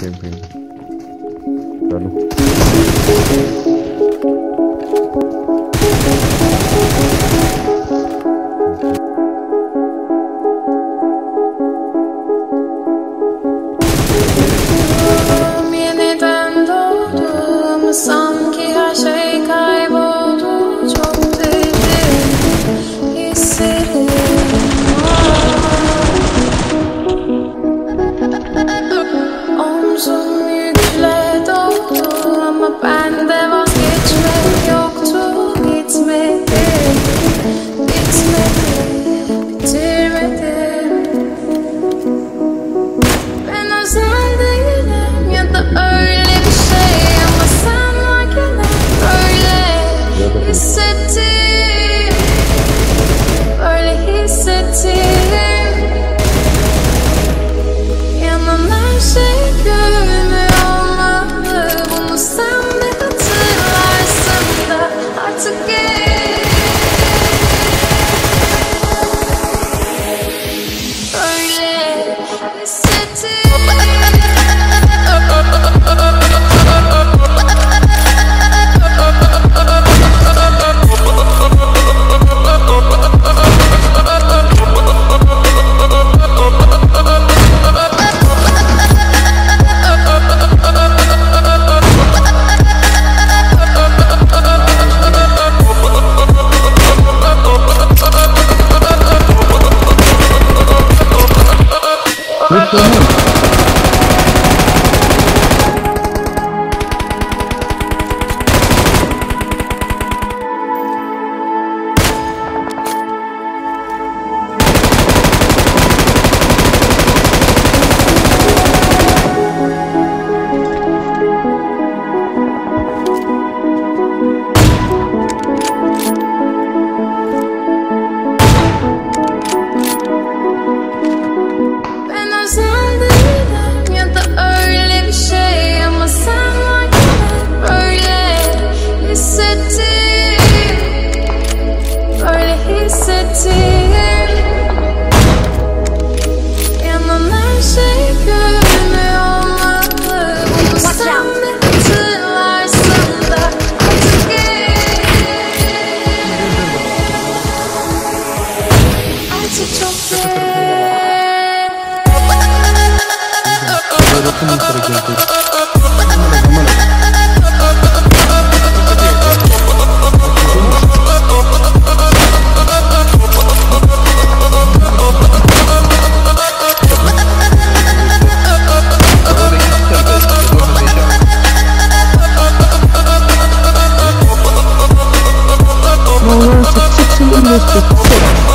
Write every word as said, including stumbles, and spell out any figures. Prem Prem Viene tanto tu sam ki her şey kayboldu çok derin hissettim. Let's go.